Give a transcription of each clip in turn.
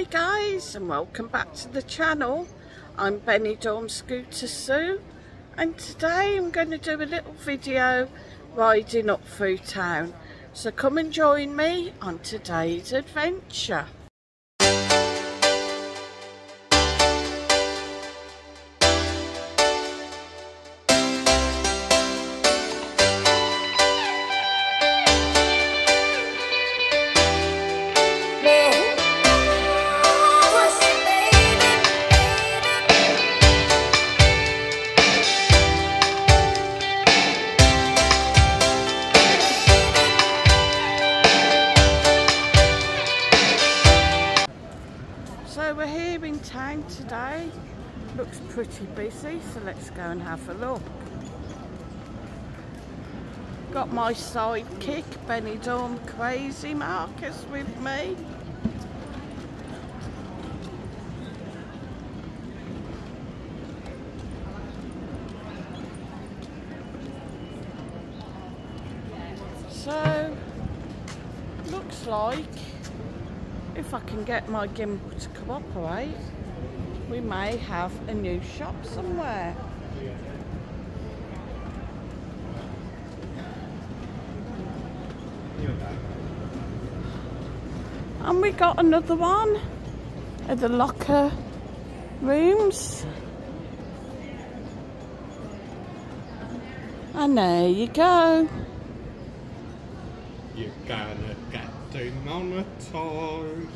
Hi guys, and welcome back to the channel. I'm Benidorm Scooter Sue, and today I'm going to do a little video riding up through town. So come and join me on today's adventure. Town today looks pretty busy, so let's go and have a look. Got my sidekick Benidorm Crazy Marcus with me. So looks like if I can get my gimbal to cooperate, we may have a new shop somewhere. And we got another one of the locker rooms. And there you go. You gotta get demonetized.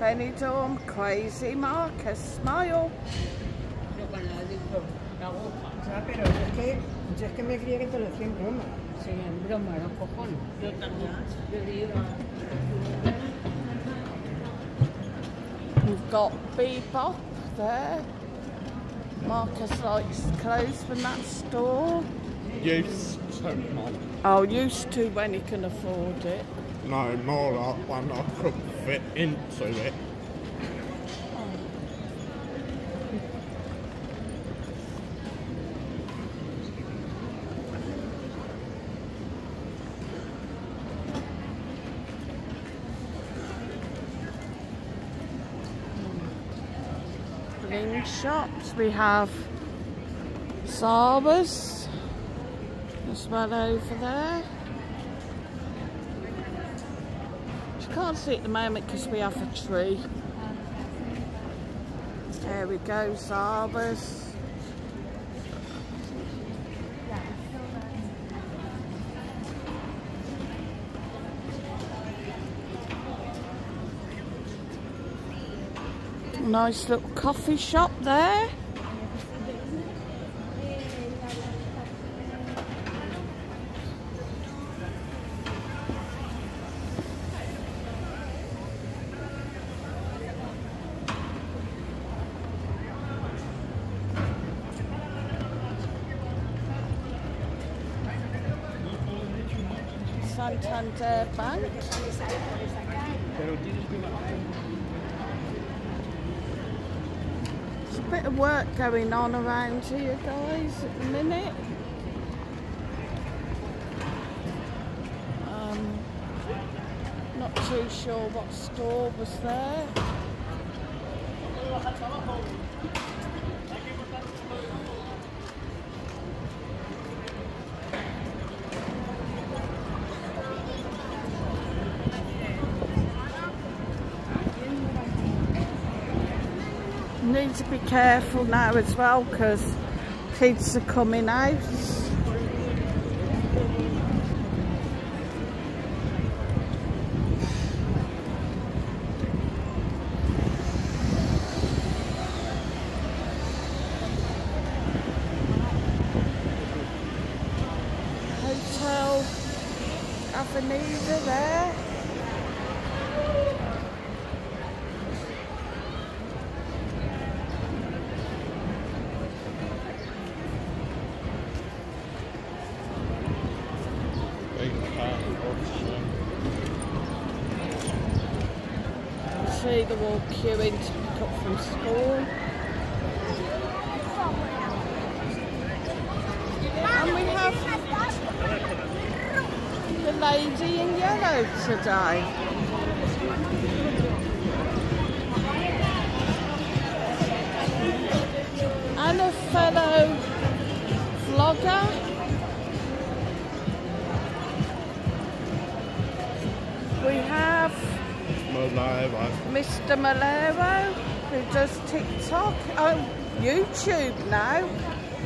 Benidorm Crazy Marcus, smile. We've got Bebop there. Marcus likes clothes from that store. Used to, Mum. Oh, used to when he can afford it. No, more like when I could fit into it. In shops we have Sabas as well over there. Can't see at the moment because we have a tree. There we go, Sabas. Nice little coffee shop there. Santander Bank. There's a bit of work going on around here, guys, at the minute. Not too sure what store was there. Need to be careful now as well because kids are coming out. Hotel Avenida there. see the wall queuing to pick up from school. And we have the lady in yellow today. And a fellow vlogger. We have Mr Malero, who does TikTok. Oh, YouTube now.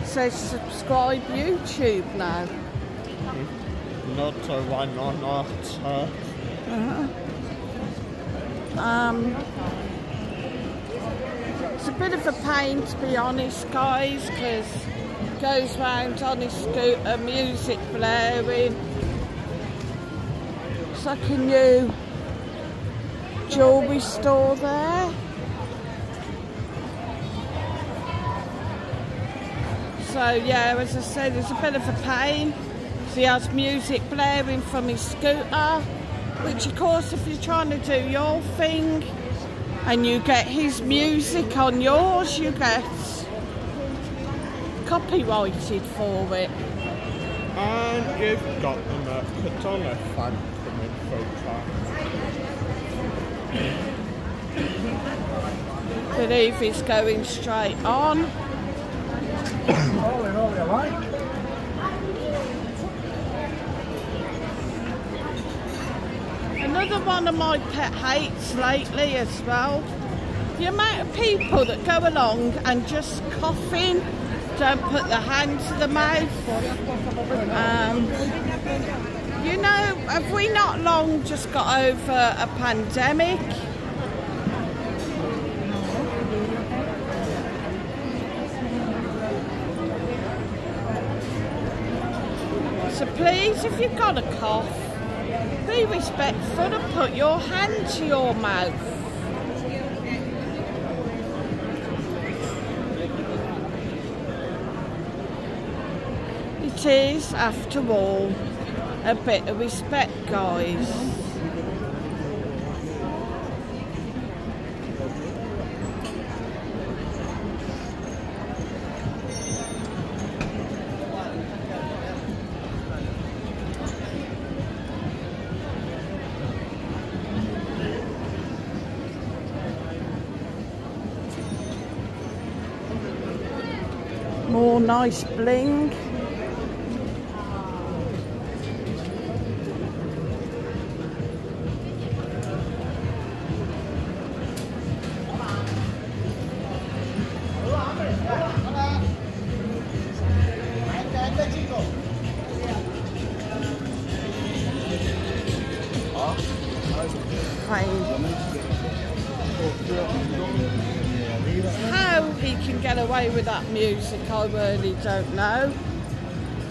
Says subscribe YouTube now. Not why not? It's a bit of a pain, to be honest, guys, because he goes round on his scooter, music blaring. Like a new jewellery store there. So yeah, as I said, it's a bit of a pain. So he has music blaring from his scooter, which of course, if you're trying to do your thing and you get his music on yours, you get copyrighted for it. And you've got them at Patona Fantomic. I believe he's going straight on. Another one of my pet hates lately as well. The amount of people that go along and just coughing, don't put their hand to the mouth. You know, have we not long just got over a pandemic? So please, if you've got a cough, be respectful and put your hand to your mouth. It is, after all, a bit of respect, guys. More nice bling. How he can get away with that music, I really don't know.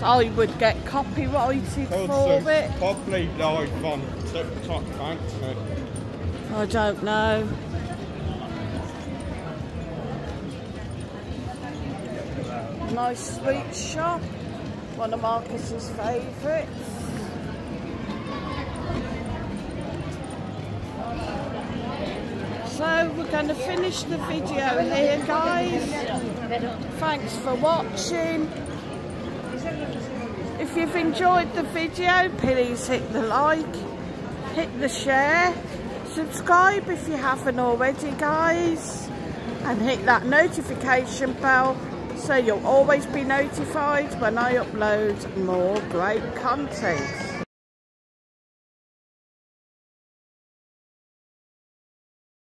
I would get copyrighted for it. Probably live on TikTok, actually. I don't know. Nice sweet shop. One of Marcus's favourites. So we're going to finish the video here, guys. Thanks for watching. If you've enjoyed the video, please hit the like, hit the share, subscribe if you haven't already, guys, and hit that notification bell so you'll always be notified when I upload more great content.